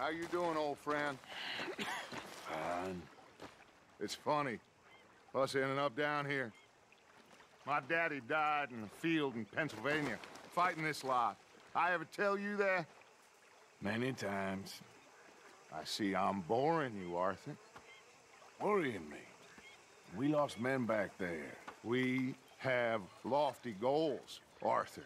How you doing, old friend? Fine. It's funny, us ending up down here. My daddy died in a field in Pennsylvania, fighting this lot. I ever tell you that? Many times. I see I'm boring you, Arthur. Worrying me. We lost men back there. We have lofty goals, Arthur.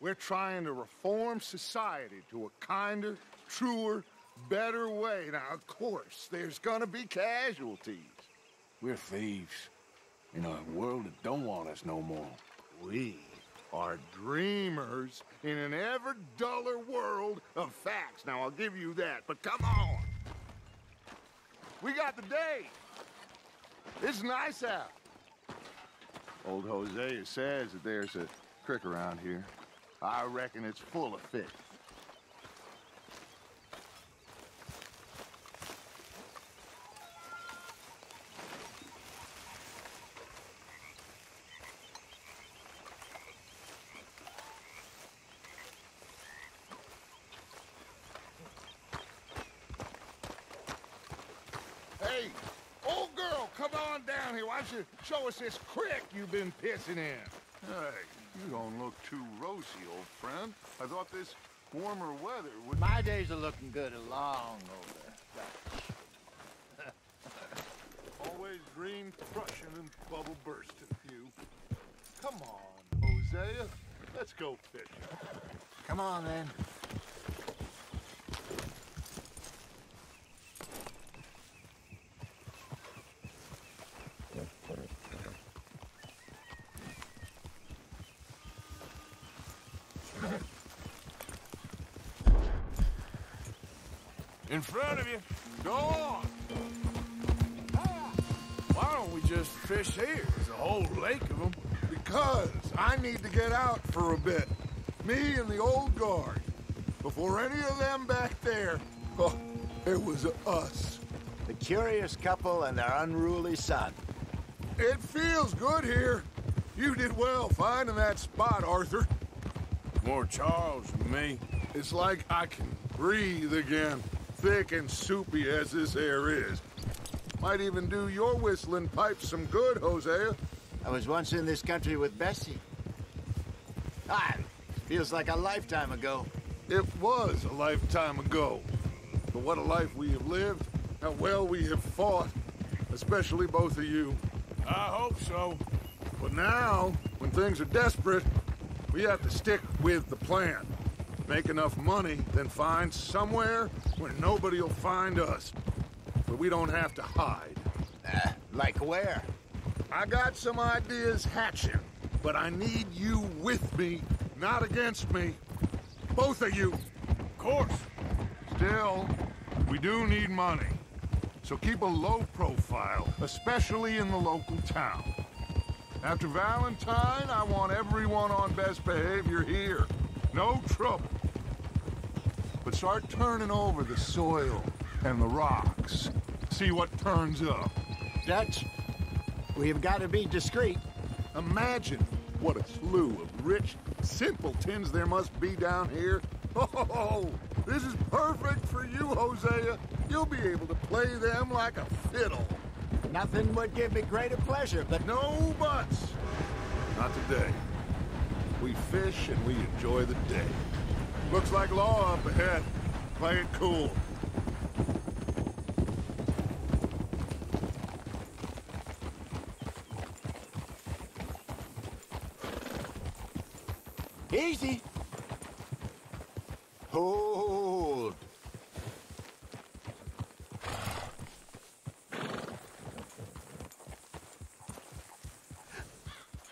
We're trying to reform society to a kinder, truer, better way. Now, of course, there's gonna be casualties. We're thieves in a world that don't want us no more. We are dreamers in an ever duller world of facts. Now, I'll give you that, but come on. We got the day. It's nice out. Old Hosea says that there's a crick around here. I reckon it's full of fish. Hey, old girl, come on down here. Why don't you show us this crick you've been pissing in? Hey. You don't look too rosy, old friend. I thought this warmer weather would... My days are looking good along over, Dutch. Always dream crushing and bubble bursting, you. Come on, Hosea. Let's go fishing. Come on, then. In front of you. Go on. Why don't we just fish here? There's a whole lake of them. Because I need to get out for a bit. Me and the old guard. Before any of them back there, oh, it was us. The curious couple and their unruly son. It feels good here. You did well finding that spot, Arthur. More Charles than me. It's like I can breathe again. Thick and soupy as this air is. Might even do your whistling pipe some good, Hosea. I was once in this country with Bessie. Ah, feels like a lifetime ago. It was a lifetime ago. But what a life we have lived, how well we have fought, especially both of you. I hope so. But now, when things are desperate, we have to stick with the plan. Make enough money, then find somewhere where nobody will find us. But we don't have to hide. Like where? I got some ideas hatching, but I need you with me, not against me. Both of you. Of course. Still, we do need money. So keep a low profile, especially in the local town. After Valentine, I want everyone on best behavior here. No trouble. But start turning over the soil and the rocks. See what turns up. Dutch, we've got to be discreet. Imagine what a slew of rich simpletons there must be down here. Oh, this is perfect for you, Hosea. You'll be able to play them like a fiddle. Nothing would give me greater pleasure, but... No buts. Not today. We fish and we enjoy the day. Looks like law up ahead. Play it cool. Easy. Hold.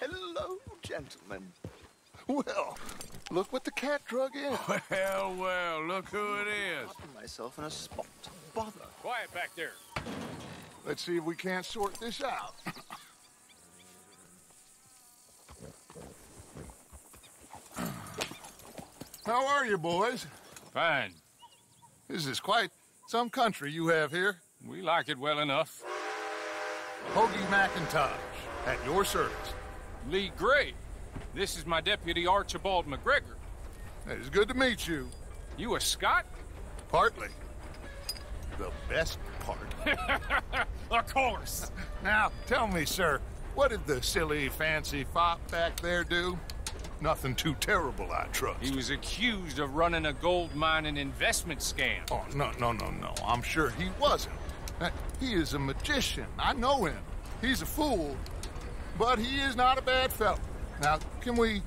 Hello, gentlemen. Well, look what the cat drug in. Well, well, look who it is. Popping myself in a spot. Bother. Quiet back there. Let's see if we can't sort this out. How are you, boys? Fine. This is quite some country you have here. We like it well enough. Hoagie McIntosh, at your service. Lee Gray. This is my deputy, Archibald McGregor. It's good to meet you. You a Scot? Partly. the best part. Of course. Now, tell me, sir, what did the silly, fancy fop back there do? Nothing too terrible, I trust. He was accused of running a gold mine and investment scam. Oh, no. I'm sure he wasn't. He is a magician. I know him. He's a fool, but he is not a bad fellow. Now, can we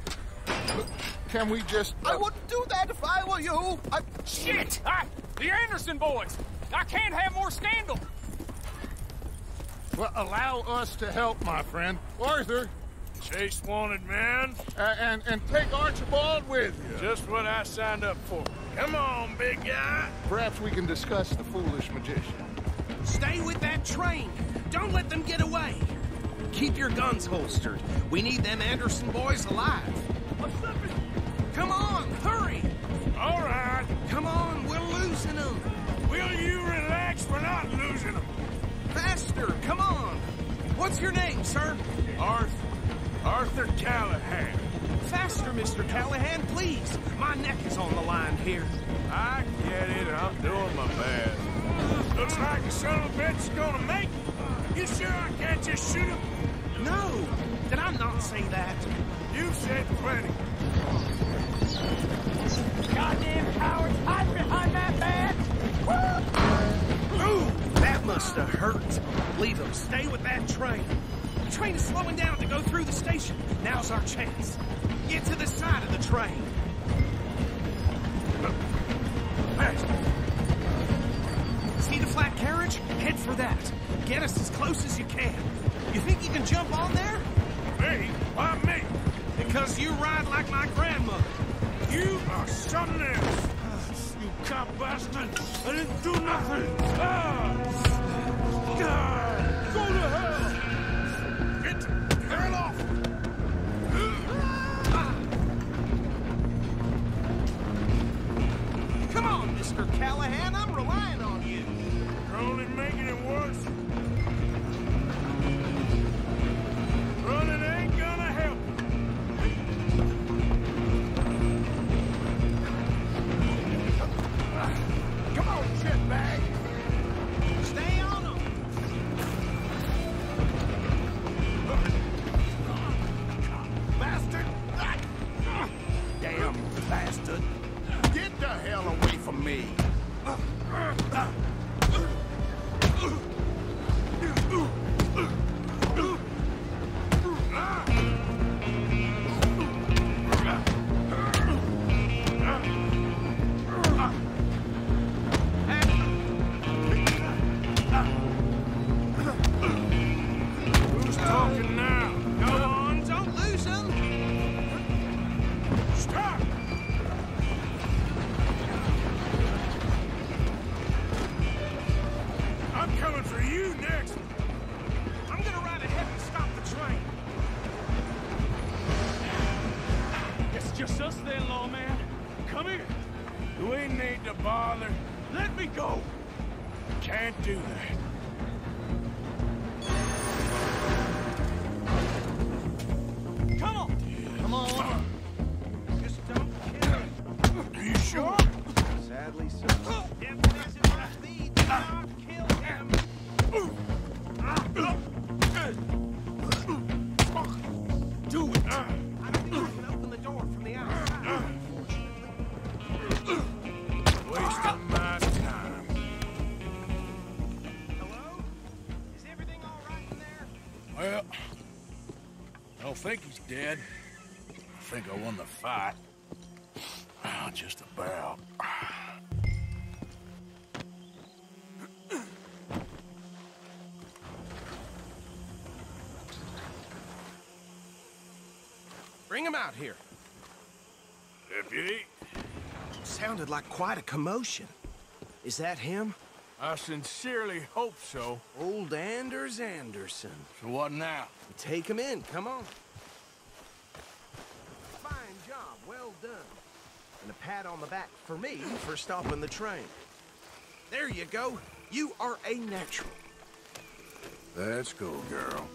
just... I wouldn't do that if I were you. Shit! The Anderson boys! I can't have more scandal! Well, allow us to help, my friend. Arthur! Chase wanted man. And take Archibald with you. Just what I signed up for. Come on, big guy. Perhaps we can discuss the foolish magician. Stay with that train. Don't let them get away. Keep your guns holstered. We need them Anderson boys alive. I'm slipping. Come on, hurry. All right. Come on, we're losing them. Will you relax? We're not losing them. Faster, come on. What's your name, sir? Arthur Callahan. Faster, Mr. Callahan, please. My neck is on the line here. I get it. I'm doing my best. Looks like the son of a bitch is gonna make it. You sure I can't just shoot him? No. Did I not say that? You said plenty. Goddamn coward! Hide behind that man! Woo! Ooh, that must have hurt. Leave him. Stay with that train. The train is slowing down to go through the station. Now's our chance. Get to the side of the train. See the flat carriage? Head for that. Get us as close as you can. You think you can jump on there? Me? Why me? Because you ride like my grandmother. You are something else. You cop bastard. I didn't do nothing. God. Go to hell. Turn off! Come on, Mr. Callahan, I'm relying on you. You're only making it worse. Running ain't gonna help. Come on, shitbag! Stay on him! Bastard. Get the hell away from me. Who's talking now? Go on, don't lose him. Stop. I think he's dead. I think I won the fight. Just about. Bring him out here. Deputy. Sounded like quite a commotion. Is that him? I sincerely hope so. Old Anderson. So what now? Take him in, come on. Done. And a pat on the back for me for stopping the train. There you go. You are a natural. That's cool, girl.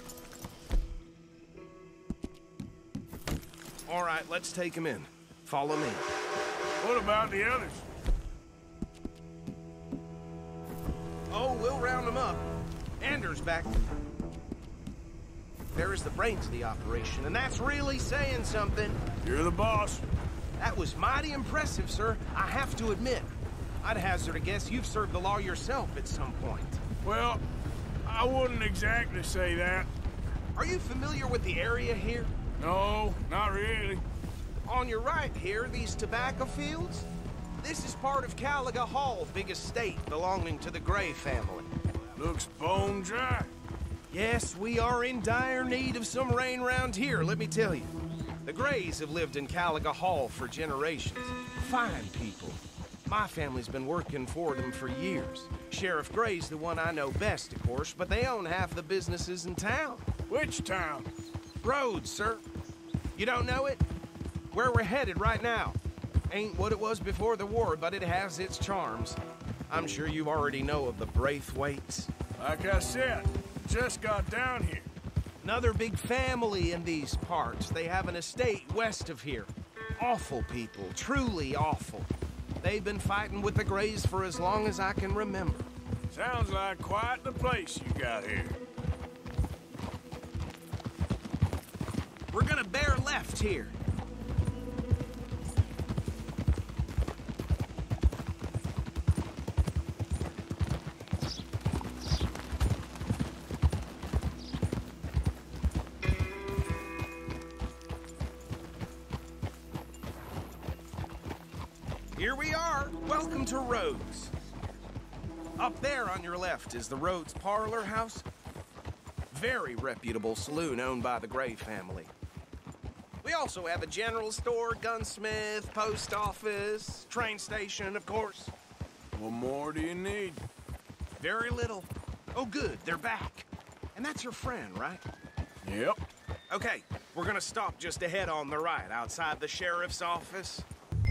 All right, let's take him in. Follow me. What about the others? Oh, we'll round them up. Anders back. There is the brains of the operation, and that's really saying something. You're the boss. That was mighty impressive, sir. I have to admit. I'd hazard a guess you've served the law yourself at some point. Well, I wouldn't exactly say that. Are you familiar with the area here? No, not really. On your right here, these tobacco fields? This is part of Caliga Hall, big estate belonging to the Gray family. Looks bone dry. Yes, we are in dire need of some rain round here, let me tell you. The Grays have lived in Caliga Hall for generations. Fine people. My family's been working for them for years. Sheriff Gray's the one I know best, of course, but they own half the businesses in town. Which town? Rhodes, sir. You don't know it? Where we're headed right now. Ain't what it was before the war, but it has its charms. I'm sure you already know of the Braithwaites. Like I said, just got down here. Another big family in these parts. They have an estate west of here. Awful people, truly awful. They've been fighting with the Grays for as long as I can remember. Sounds like quite the place you got here. We're gonna bear left here. Here we are. Welcome to Rhodes. Up there on your left is the Rhodes Parlor House. Very reputable saloon owned by the Gray family. We also have a general store, gunsmith, post office, train station, of course. What more do you need? Very little. Oh, good. They're back. And that's your friend, right? Yep. Okay. We're gonna stop just ahead on the right, outside the sheriff's office.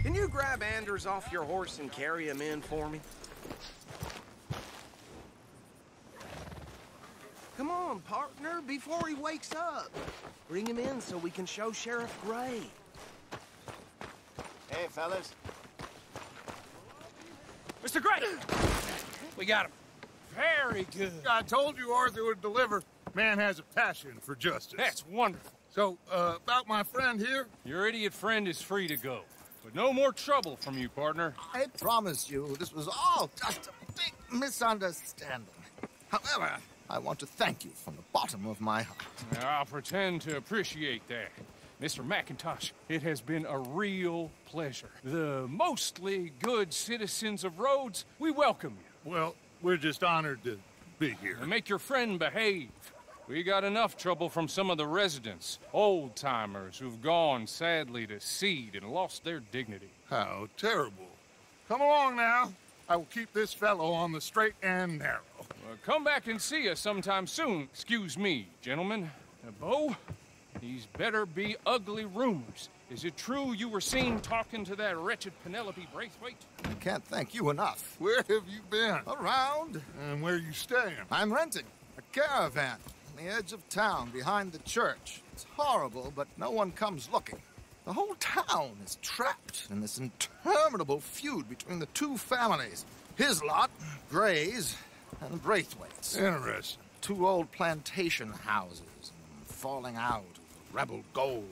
Can you grab Anders off your horse and carry him in for me? Come on, partner, before he wakes up. Bring him in so we can show Sheriff Gray. Hey, fellas. Mr. Gray! We got him. Very good. I told you Arthur would deliver. Man has a passion for justice. That's wonderful. So, about my friend here? Your idiot friend is free to go. But no more trouble from you, partner. I promise you, this was all just a big misunderstanding. However, I want to thank you from the bottom of my heart. I'll pretend to appreciate that. Mr. McIntosh, it has been a real pleasure. The mostly good citizens of Rhodes, we welcome you. Well, we're just honored to be here. And make your friend behave. We got enough trouble from some of the residents, old-timers who've gone, sadly, to seed and lost their dignity. How terrible. Come along now. I will keep this fellow on the straight and narrow. Well, come back and see us sometime soon. Excuse me, gentlemen. Now, Bo, these better be ugly rumors. Is it true you were seen talking to that wretched Penelope Braithwaite? I can't thank you enough. Where have you been? Around. And where you staying? I'm renting a caravan. The edge of town, behind the church. It's horrible, but no one comes looking. The whole town is trapped in this interminable feud between the two families. His lot, Gray's, and Braithwaite's. Interesting. Two old plantation houses, and falling out of rebel gold,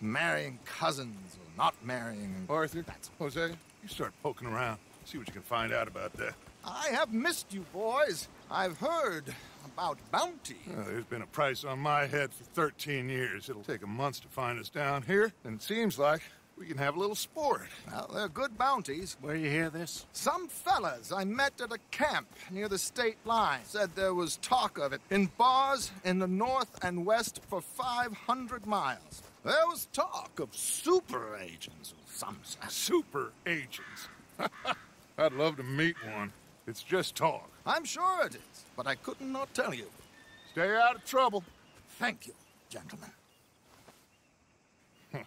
and marrying cousins, or not marrying. Arthur, that's Jose, you start poking around. See what you can find out about that. I have missed you, boys. I've heard about bounty. Oh, there's been a price on my head for 13 years. It'll take a month to find us down here, and it seems like we can have a little sport. Well, they're good bounties. Where you hear this? Some fellas I met at a camp near the state line said there was talk of it in bars in the north and west for 500 miles. There was talk of super agents of some sort. Super agents? I'd love to meet one. It's just talk. I'm sure it is, but I could not tell you. Stay out of trouble. Thank you, gentlemen. Huh.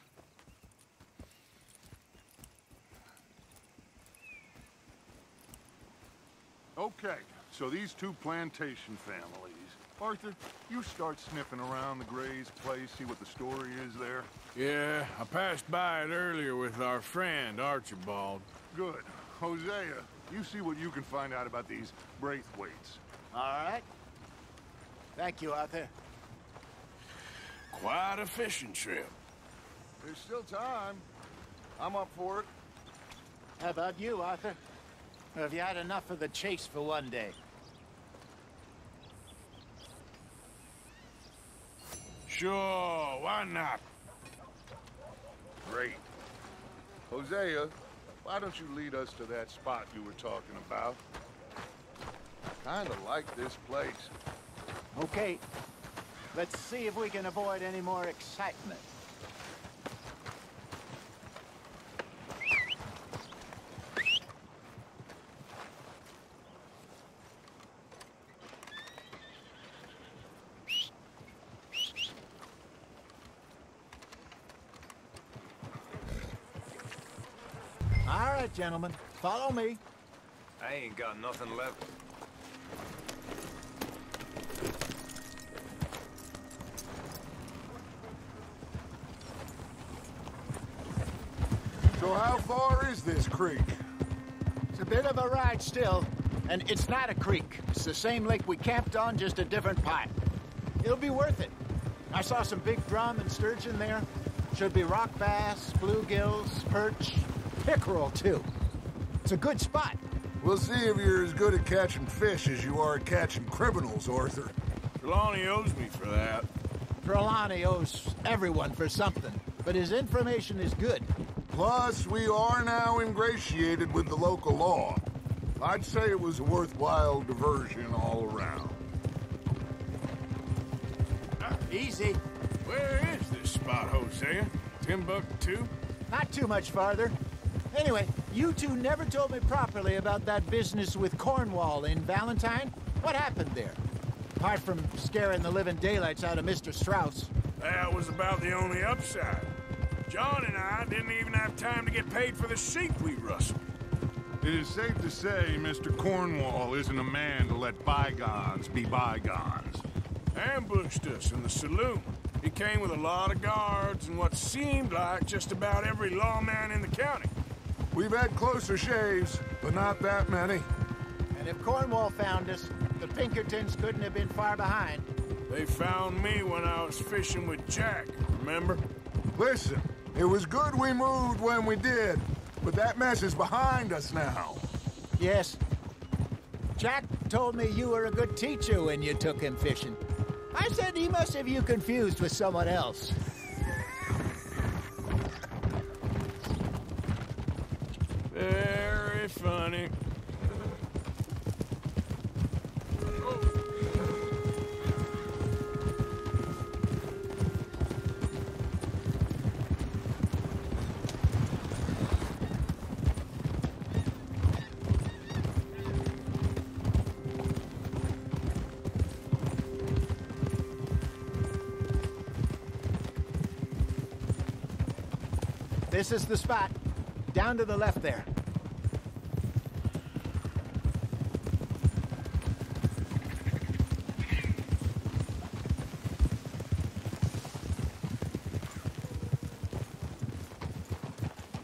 Okay, so these two plantation families. Arthur, you start sniffing around the Gray's place, see what the story is there. Yeah, I passed by it earlier with our friend, Archibald. Good. Hosea, you see what you can find out about these Braithwaites. All right. Thank you, Arthur. Quite a fishing trip. There's still time. I'm up for it. How about you, Arthur? Or have you had enough of the chase for one day? Sure, why not? Great. Hosea, why don't you lead us to that spot you were talking about? I kinda like this place. Okay. Let's see if we can avoid any more excitement. Gentlemen, follow me. I ain't got nothing left. So how far is this creek? It's a bit of a ride still, and it's not a creek. It's the same lake we camped on, just a different pipe. It'll be worth it. I saw some big drum and sturgeon there. Should be rock bass, bluegills, perch. Pickerel, too. It's a good spot. We'll see if you're as good at catching fish as you are at catching criminals, Arthur. Trelawney owes me for that. Trelawney owes everyone for something, but his information is good. Plus, we are now ingratiated with the local law. I'd say it was a worthwhile diversion all around. Easy. Where is this spot, Hosea? Timbuktu? Not too much farther. Anyway, you two never told me properly about that business with Cornwall in Valentine. What happened there? Apart from scaring the living daylights out of Mr. Strauss. That was about the only upside. John and I didn't even have time to get paid for the sheep we rustled. It is safe to say Mr. Cornwall isn't a man to let bygones be bygones. Ambushed us in the saloon. He came with a lot of guards and what seemed like just about every lawman in the county. We've had closer shaves, but not that many. And if Cornwall found us, the Pinkertons couldn't have been far behind. They found me when I was fishing with Jack, remember? Listen, it was good we moved when we did, but that mess is behind us now. Yes. Jack told me you were a good teacher when you took him fishing. I said he must have you confused with someone else. Very funny. This is the spot. Down to the left there.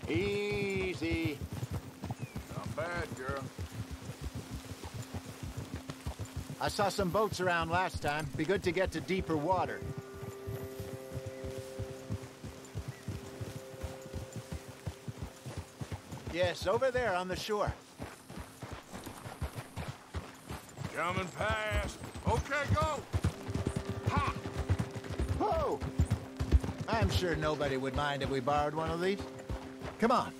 Easy. Not bad, girl. I saw some boats around last time. Be good to get to deeper water. Yes, over there on the shore. Coming past. Okay, go! Ha! Whoa! I'm sure nobody would mind if we borrowed one of these. Come on.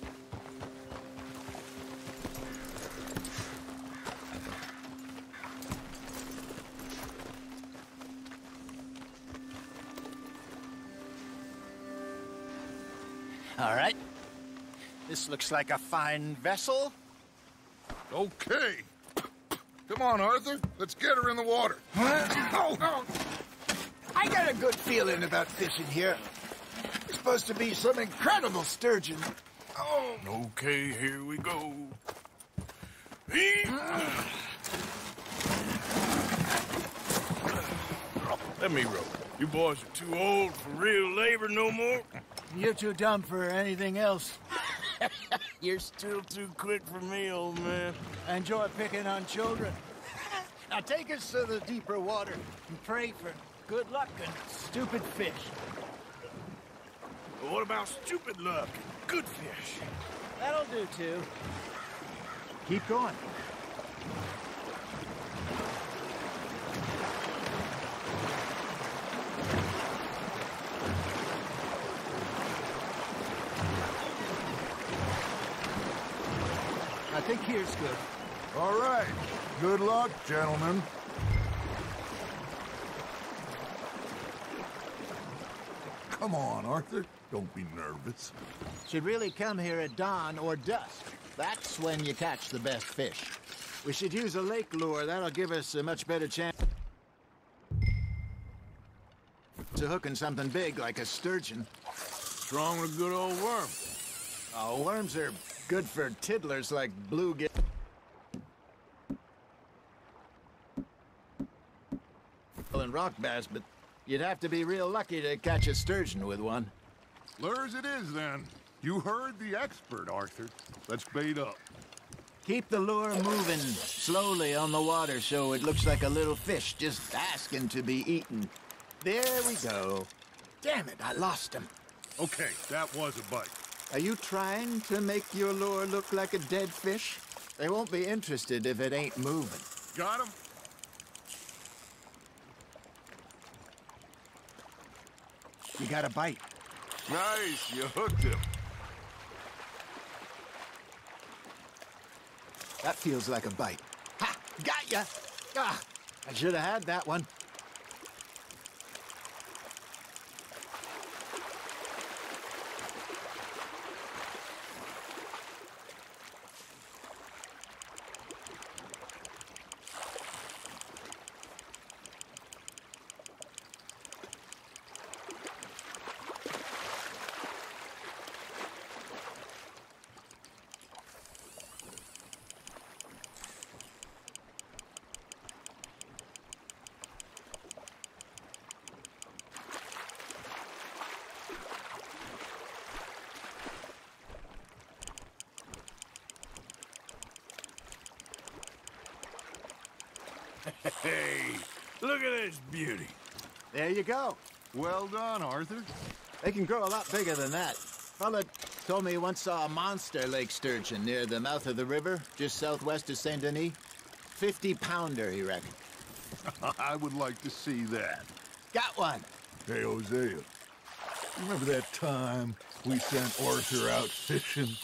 All right. This looks like a fine vessel. Okay. Come on, Arthur. Let's get her in the water. Huh? Oh, oh. I got a good feeling about fishing here. There's supposed to be some incredible sturgeon. Oh. Okay, here we go. Let me row. You boys are too old for real labor no more. You're too dumb for anything else. You're still too quick for me, old man. I enjoy picking on children. Now take us to the deeper water and pray for good luck and stupid fish. Well, what about stupid luck and good fish? That'll do, too. Keep going. I think here's good. All right. Good luck, gentlemen. Come on, Arthur. Don't be nervous. Should really come here at dawn or dusk. That's when you catch the best fish. We should use a lake lure. That'll give us a much better chance to hooking something big like a sturgeon. What's wrong with a good old worm? Oh, worms are good for tiddlers like bluegill. And rock bass, but you'd have to be real lucky to catch a sturgeon with one. Lures it is, then. You heard the expert, Arthur. Let's bait up. Keep the lure moving slowly on the water so it looks like a little fish just asking to be eaten. There we go. Damn it, I lost him. Okay, that was a bite. Are you trying to make your lure look like a dead fish? They won't be interested if it ain't moving. Got him. You got a bite. Nice, you hooked him. That feels like a bite. Ha! Got ya! Ah, I should have had that one. Hey, look at this beauty. There you go. Well done, Arthur. They can grow a lot bigger than that. Fella told me he once saw a monster lake sturgeon near the mouth of the river, just southwest of St. Denis. 50-pounder, he reckoned. I would like to see that. Got one. Hey, Hosea, remember that time we sent Arthur out fishing?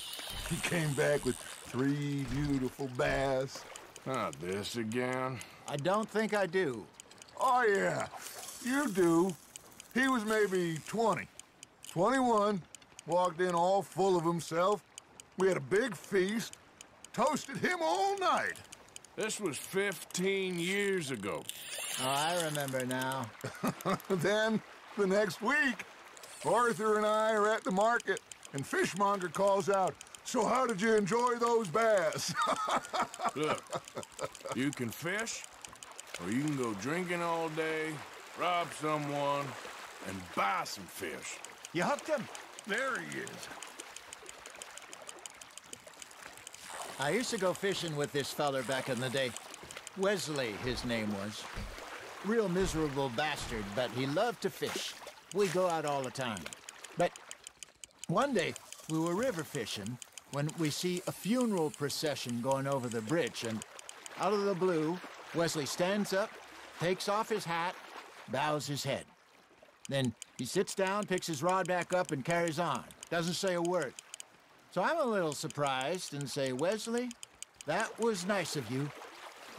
He came back with 3 beautiful bass. Not this again. I don't think I do. Oh, yeah. You do. He was maybe 20. 21. Walked in all full of himself. We had a big feast. Toasted him all night. This was 15 years ago. Oh, I remember now. Then, the next week, Arthur and I are at the market, and Fishmonger calls out, "So how did you enjoy those bass?" Look, you can fish, or you can go drinking all day, rob someone, and buy some fish. You hooked him. There he is. I used to go fishing with this feller back in the day. Wesley, his name was. Real miserable bastard, but he loved to fish. We go out all the time. But one day, we were river fishing, when we see a funeral procession going over the bridge, and out of the blue, Wesley stands up, takes off his hat, bows his head. Then he sits down, picks his rod back up, and carries on. Doesn't say a word. So I'm a little surprised and say, "Wesley, that was nice of you."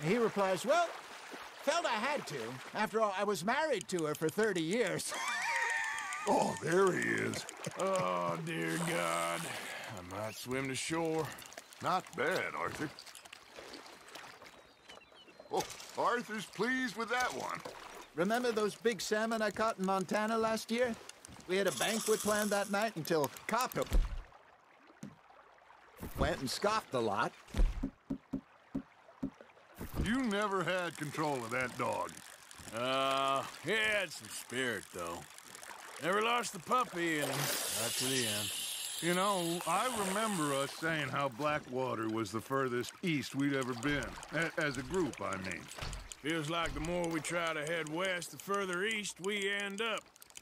And he replies, "Well, felt I had to. After all, I was married to her for 30 years. Oh, there he is. Oh, dear God. I might swim to shore. Not bad, Arthur. Oh, Arthur's pleased with that one. Remember those big salmon I caught in Montana last year? We had a banquet planned that night until Copper went and scoffed the lot. You never had control of that dog. He had some spirit, though. Never lost the puppy, and not to the end. You know, I remember us saying how Blackwater was the furthest east we'd ever been. As a group, I mean. Feels like the more we try to head west, the further east we end up.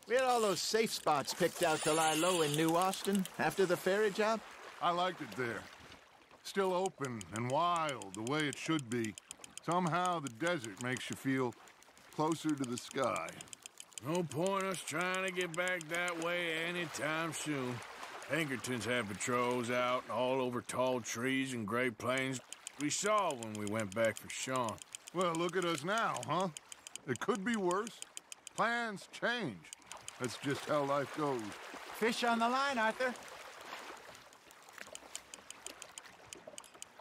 We had all those safe spots picked out to lie low in New Austin after the ferry job. I liked it there. Still open and wild, the way it should be. Somehow the desert makes you feel closer to the sky. No point us trying to get back that way anytime soon. Pinkertons had patrols out all over Tall Trees and Gray Plains. We saw when we went back for Sean. Well, look at us now, huh? It could be worse. Plans change. That's just how life goes. Fish on the line, Arthur.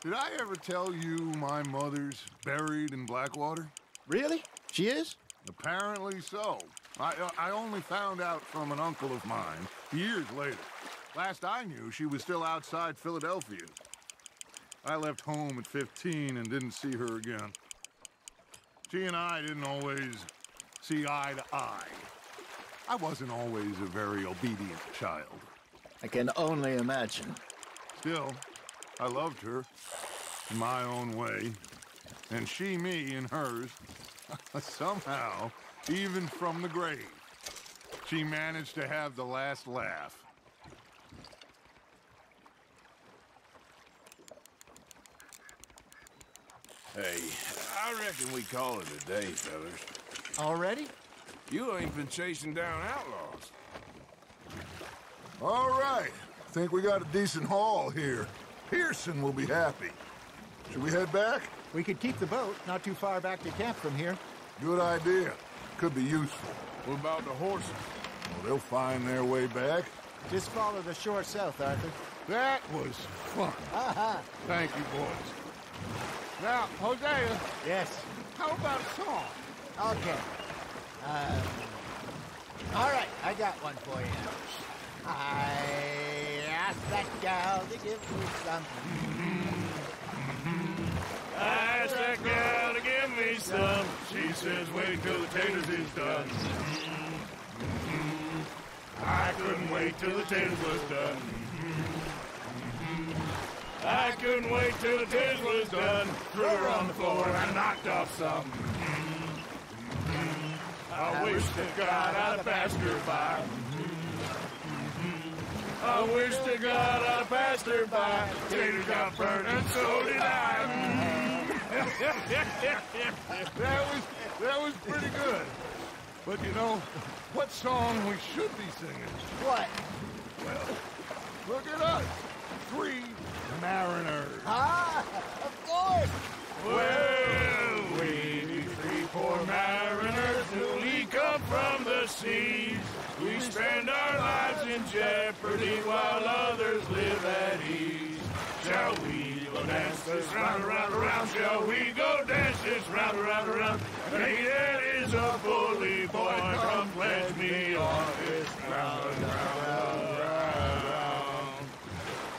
Did I ever tell you my mother's buried in Blackwater? Really? She is? Apparently so. I only found out from an uncle of mine years later. Last I knew, she was still outside Philadelphia. I left home at 15 and didn't see her again. She and I didn't always see eye to eye. I wasn't always a very obedient child. I can only imagine. Still, I loved her in my own way, and she me in hers, somehow, even from the grave. She managed to have the last laugh. Hey, I reckon we call it a day, fellas. Already? You ain't been chasing down outlaws. All right. I think we got a decent haul here. Pearson will be happy. Should we head back? We could keep the boat not too far back to camp from here. Good idea. Could be useful. What about the horses? Well, they'll find their way back. Just follow the shore south, Arthur. That was fun. Aha. Thank you, boys. Now, Hosea. Yes? How about a song? Okay. All right, I got one for you. I asked that gal to give me some. I asked that gal to give me some. She says, wait till the taters is done. I couldn't wait till the taters was done. I couldn't wait till the dish was done. Threw her on the floor and I knocked off some. I wish to God I'd have passed her by. I wish to God I'd have passed her by. Tater got burned and so did I. That was pretty good. But you know, what song we should be singing? What? Well, look at us. Three mariners. Ah, of course. Well, we three poor mariners newly come from the seas. We spend our lives in jeopardy while others live at ease. Shall we go dance this round, round, round? Shall we go dance this round, round, round? Hey, that is a bully boy. Come pledge me on this round, round, round, round.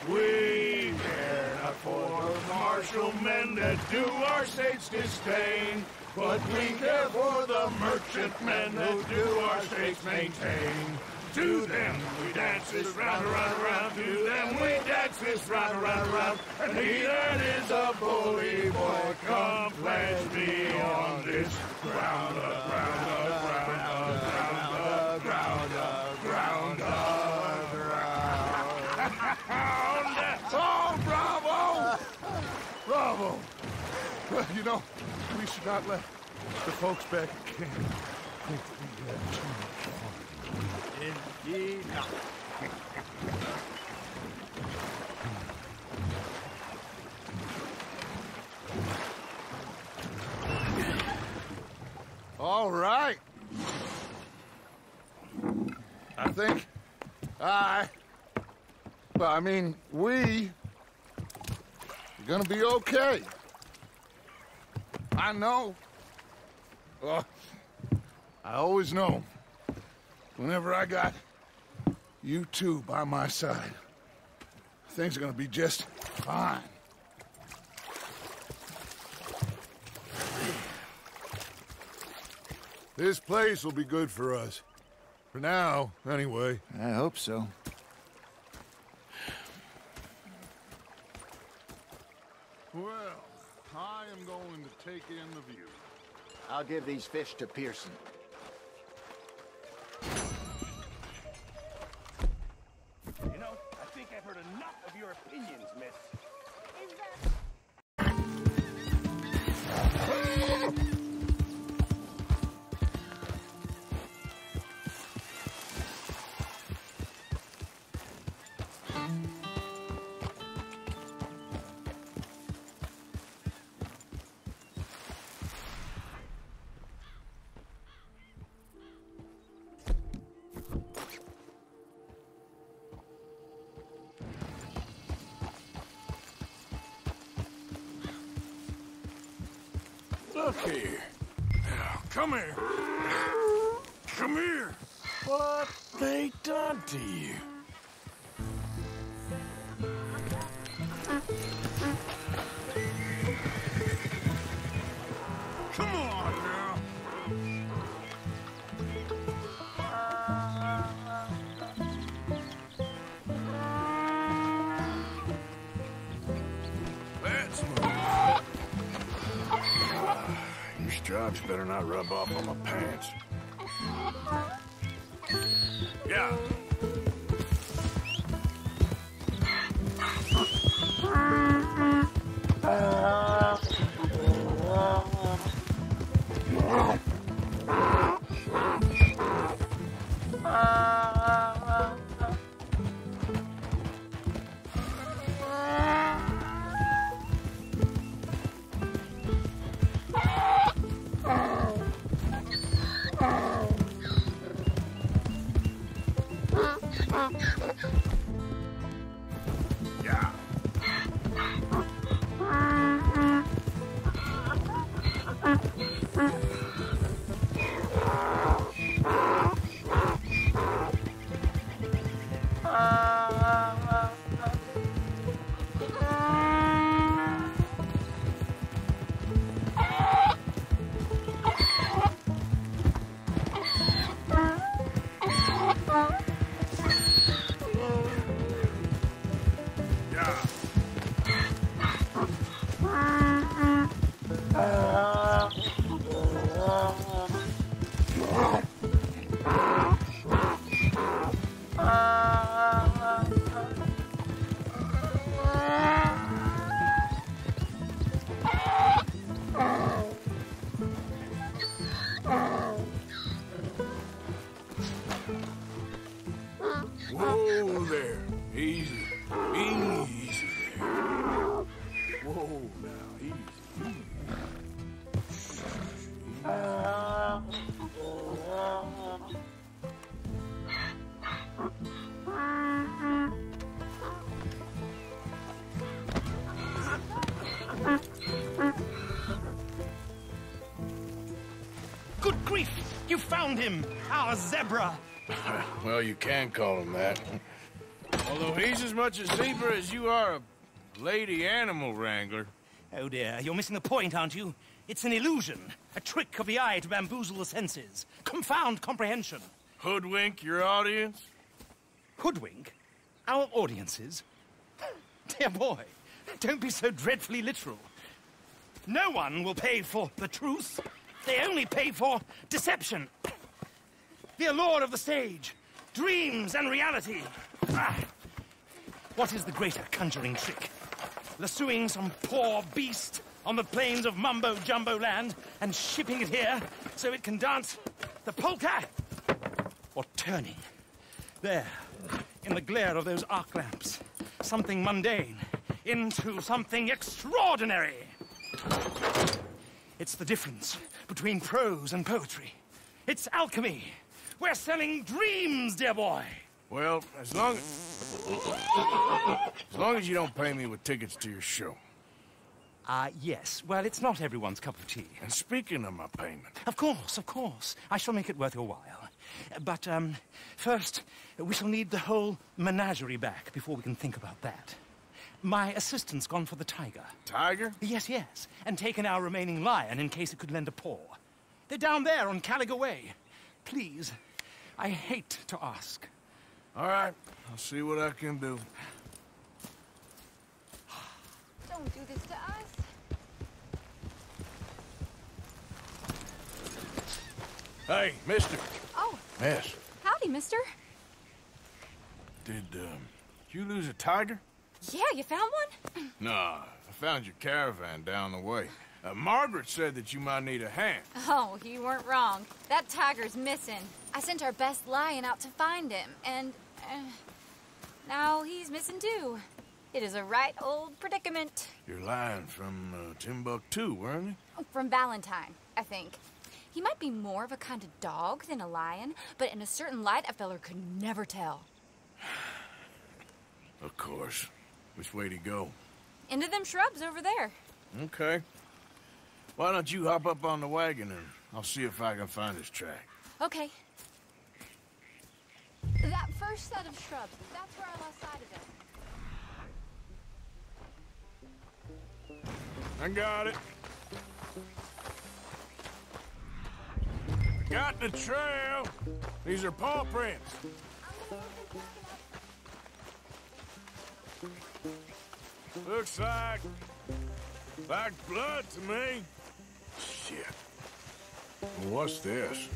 We care not for martial men that do our state's disdain, but we care for the merchant men who do our states maintain. To them we dance this round, round, round. To them we dance this round, round, round. And he that is a bully boy, come pledge me on this round, round, round, round, round, round, round, round, round, round, round. Oh, bravo! Bravo! Well, you know, we should not let the folks back at camp think we have too much fun. Indeed not. All right. I think we're gonna be okay. I know. I always know. Whenever I got you two by my side, things are gonna be just fine. This place will be good for us. For now, anyway. I hope so. Well, I am going to take in the view. I'll give these fish to Pearson. You know, I think I've heard enough of your opinions, miss. Look here. Now, come here. Come here. What they done to you? Come on now. Let's move. Your stripes better not rub off on my pants. Yeah. Him, our zebra. Well, you can call him that. Although he's as much a zebra as you are a lady animal wrangler. Oh dear, you're missing the point, aren't you? It's an illusion, a trick of the eye to bamboozle the senses, confound comprehension. Hoodwink your audience? Hoodwink? Our audiences? Dear boy, don't be so dreadfully literal. No one will pay for the truth. They only pay for deception. The allure of the stage, dreams and reality. Ah. What is the greater conjuring trick? Lassoing some poor beast on the plains of Mumbo Jumbo Land and shipping it here so it can dance the polka? Or turning, there, in the glare of those arc lamps, something mundane into something extraordinary. It's the difference between prose and poetry. It's alchemy. We're selling dreams, dear boy. Well, as long as you don't pay me with tickets to your show. Yes. Well, it's not everyone's cup of tea. And speaking of my payment... Of course. I shall make it worth your while. But, first, we shall need the whole menagerie back before we can think about that. My assistant's gone for the tiger. Tiger? Yes. And taken our remaining lion in case it could lend a paw. They're down there on Caliga Way. Please, I hate to ask. All right, I'll see what I can do. Don't do this to us. Hey, mister. Oh. Miss. Howdy, mister. Did, you lose a tiger? Yeah, you found one? Nah, I found your caravan down the way. Margaret said that you might need a hand. Oh, you weren't wrong. That tiger's missing. I sent our best lion out to find him, and... now he's missing, too. It is a right old predicament. Your lion from Timbuktu, weren't he? Oh, from Valentine, I think. He might be more of a kind of dog than a lion, but in a certain light, a feller could never tell. Of course. Which way to go? Into them shrubs over there. Okay. Why don't you hop up on the wagon and I'll see if I can find his track. Okay. That first set of shrubs, that's where I lost sight of it. I got it. I got the trail. These are paw prints. Looks like blood to me. Shit. What's this?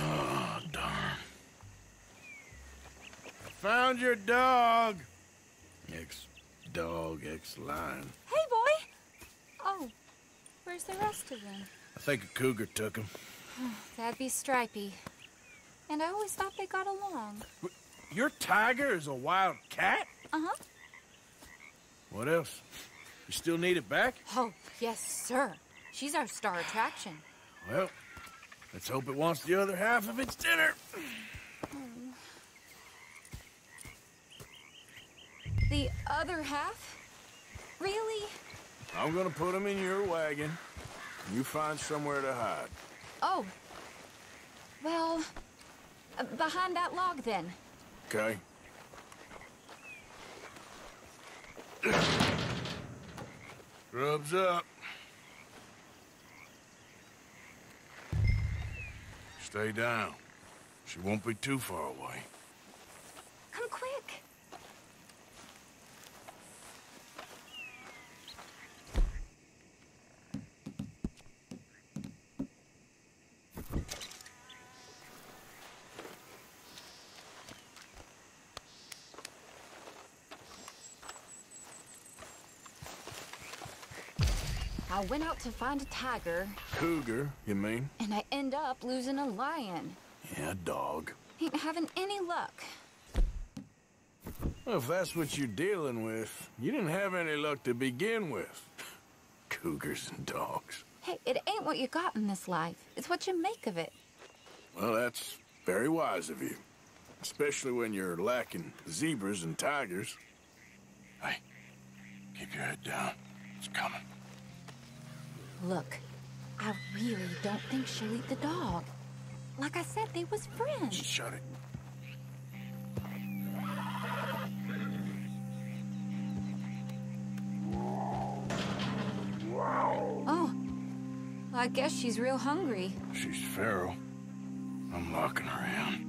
Oh, darn. I found your dog. Ex-dog, ex-lion. Hey, boy. Oh, where's the rest of them? I think a cougar took him. That'd be Stripey. And I always thought they got along. Your tiger is a wild cat? Uh-huh. What else? You still need it back? Oh, yes, sir. She's our star attraction. Well, let's hope it wants the other half of its dinner. The other half? Really? I'm gonna put him in your wagon. You find somewhere to hide. Oh. Well, behind that log, then. Okay. Grub's up. Stay down. She won't be too far away. Come quick. I went out to find a tiger. Cougar, you mean? And I end up losing a lion. Yeah, dog. Ain't having any luck. Well, if that's what you're dealing with, you didn't have any luck to begin with. Cougars and dogs. Hey, it ain't what you got in this life. It's what you make of it. Well, that's very wise of you. Especially when you're lacking zebras and tigers. Hey, keep your head down. It's coming. Look, I really don't think she'll eat the dog. Like I said, they was friends. Shut it. Oh, I guess she's real hungry. She's feral. I'm locking her in.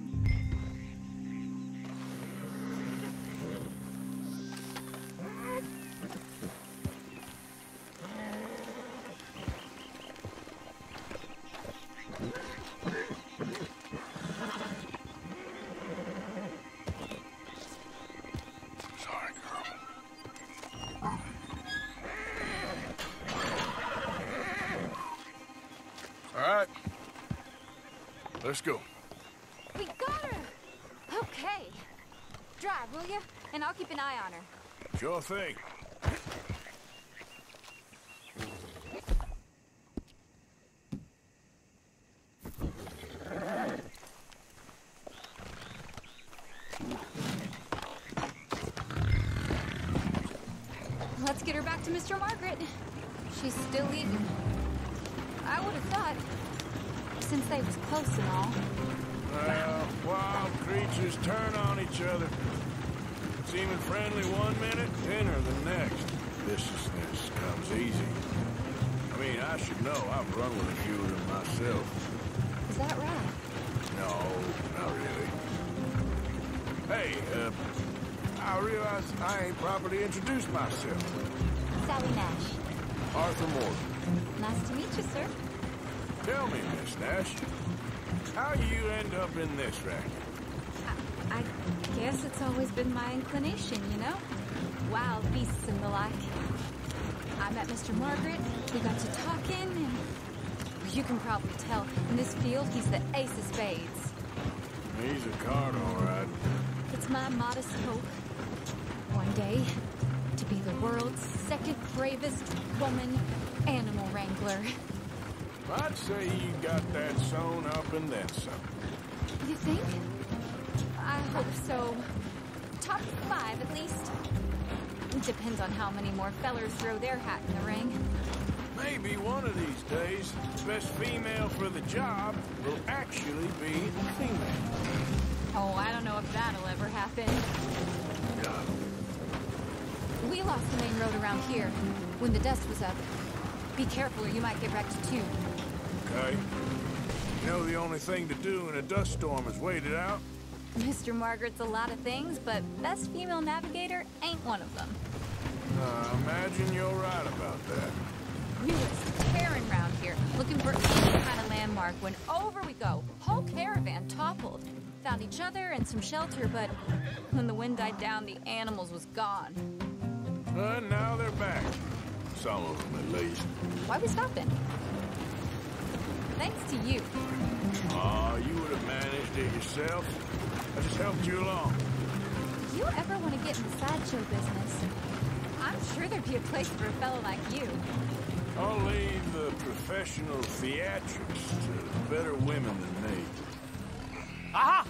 Let's go. We got her! Okay. Drive, will you? And I'll keep an eye on her. Sure thing. Let's get her back to Mr. Margaret. She's still eating. I would have thought... since they was close and all. Well, wild creatures turn on each other. Seeming friendly one minute, thinner the next. Viciousness comes easy. I mean, I should know. I've run with a few of them myself. Is that right? No, not really. Hey, I realize I ain't properly introduced myself. Sally Nash. Arthur Morgan. Nice to meet you, sir. Tell me, Miss Nash, how you end up in this racket? I guess it's always been my inclination, you know? Wild beasts and the like. I met Mr. Margaret, we got to talking, and you can probably tell, in this field, he's the ace of spades. He's a card, all right. It's my modest hope, one day, to be the world's second bravest woman animal wrangler. I'd say you got that sewn up and then some. You think? I hope so. Top 5, at least. It depends on how many more fellers throw their hat in the ring. Maybe one of these days, the best female for the job will actually be a female. Oh, I don't know if that'll ever happen. No. We lost the main road around here when the dust was up. Be careful or you might get wrecked too. Okay. You know the only thing to do in a dust storm is wait it out? Mr. Margaret's a lot of things, but best female navigator ain't one of them. Imagine you're right about that. We was tearing round here, looking for any kind of landmark, when over we go. Whole caravan toppled. Found each other and some shelter, but when the wind died down, the animals was gone. And now they're back. Some of them, at least. Why we stopping? Thanks to you. Aw, you would have managed it yourself. I just helped you along. You ever want to get in the sideshow business? I'm sure there'd be a place for a fellow like you. I'll leave the professional theatrics to better women than me. Aha!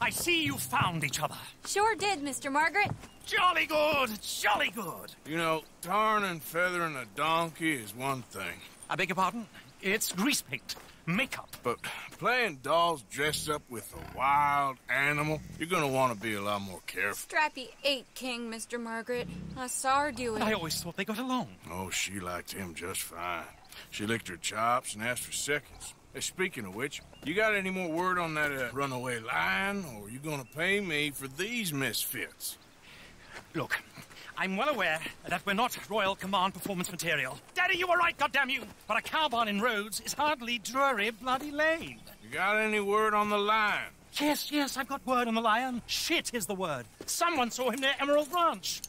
I see you found each other. Sure did, Mr. Margaret. Jolly good, jolly good. You know, tarring and feathering a donkey is one thing. I beg your pardon? It's grease paint, makeup. But playing dolls dressed up with a wild animal, you're gonna want to be a lot more careful. Strappy ate King, Mr. Margaret. I saw her do it. I always thought they got along. Oh, she liked him just fine. She licked her chops and asked for seconds. Hey, speaking of which, you got any more word on that runaway lion, or you gonna pay me for these misfits? Look, I'm well aware that we're not Royal Command performance material. Daddy, you were right, goddamn you! But a cow barn in Rhodes is hardly Drury bloody Lane. You got any word on the lion? Yes, yes, I've got word on the lion. Shit is the word. Someone saw him near Emerald Ranch.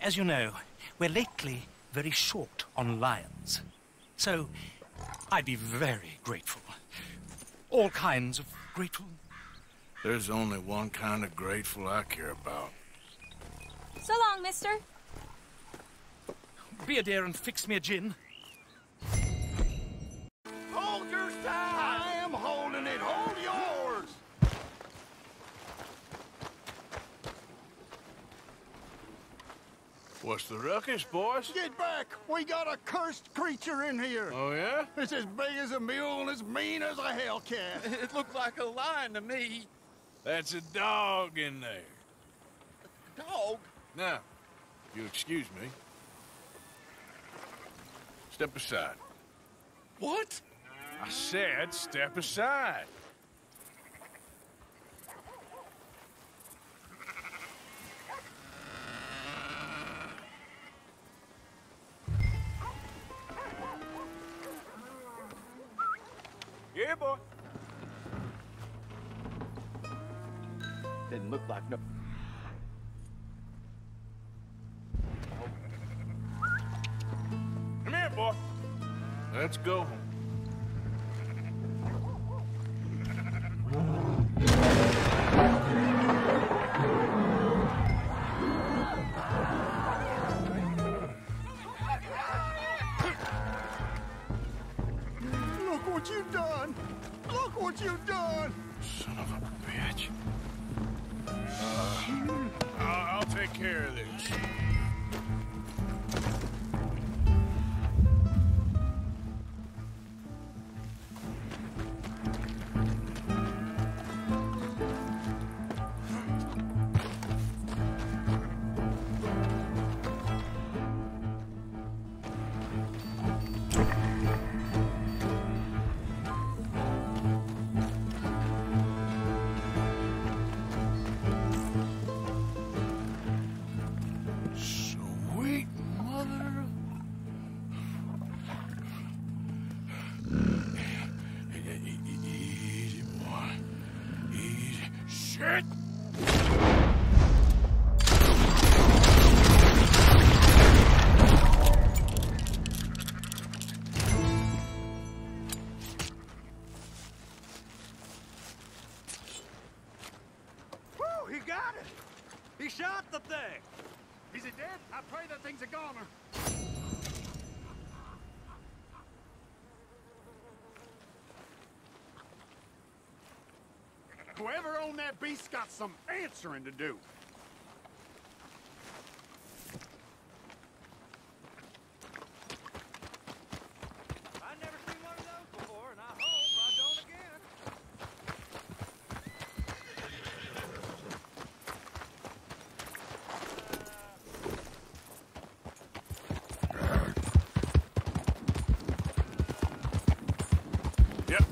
As you know, we're lately very short on lions. So, I'd be very grateful. All kinds of grateful. There's only one kind of grateful I care about. So long, mister. Be a dear and fix me a gin. Hold your side! I am holding it. Hold yours! What's the ruckus, boys? Get back! We got a cursed creature in here. Oh, yeah? It's as big as a mule and as mean as a hellcat. It looked like a lion to me. That's a dog in there. A dog? Now, if you'll excuse me, step aside. What? I said step aside. Yeah, boy. Didn't look like no... Come here, boy. Let's go. Look what you've done. Look what you've done. Son of a bitch. I'll take care of this. Margaret! Whew, he got it! He shot the thing! Is it dead? I pray that thing's a goner. Whoever owned that beast's got some answering to do. I've never seen one of those before, and I hope I don't again. Yep.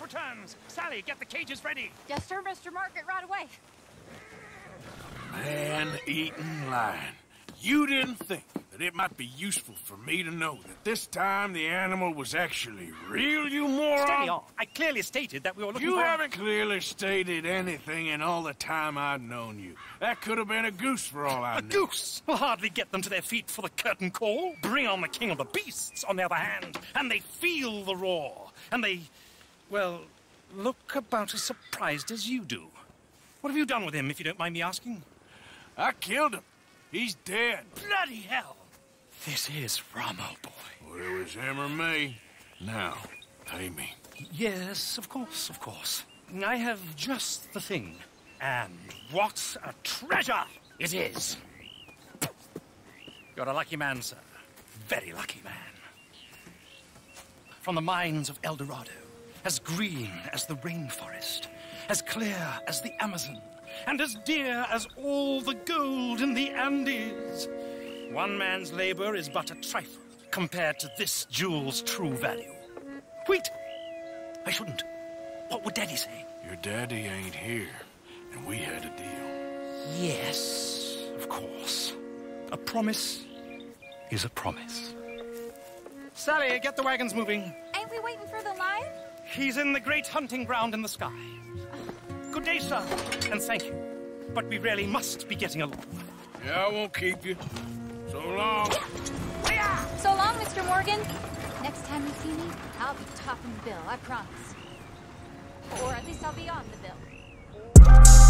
Returns. Sally, get the cages ready. Yes, sir, Mr. Margaret, right away. Man-eating lion. You didn't think that it might be useful for me to know that this time the animal was actually real, you moron? Steady on. I clearly stated that we were looking for... You haven't clearly stated anything in all the time I've known you. That could have been a goose for all I knew. A goose? We'll hardly get them to their feet for the curtain call. Bring on the king of the beasts, on the other hand, and they feel the roar, and they... Well, look about as surprised as you do. What have you done with him, if you don't mind me asking? I killed him. He's dead. Bloody hell! This is Ramo, boy. Well, it was him or me. Now, pay me. Yes, of course, of course. I have just the thing. And what a treasure it is! You're a lucky man, sir. Very lucky man. From the mines of El Dorado. As green as the rainforest, as clear as the Amazon, and as dear as all the gold in the Andes. One man's labor is but a trifle compared to this jewel's true value. Wait! I shouldn't. What would Daddy say? Your daddy ain't here, and we had a deal. Yes, of course. A promise is a promise. Sally, get the wagons moving. Ain't we waiting for the lion? He's in the great hunting ground in the sky. Good day, sir, and thank you. But we really must be getting along. Yeah, I won't keep you. So long. So long, Mr. Morgan. Next time you see me, I'll be topping the bill, I promise. Or at least I'll be on the bill.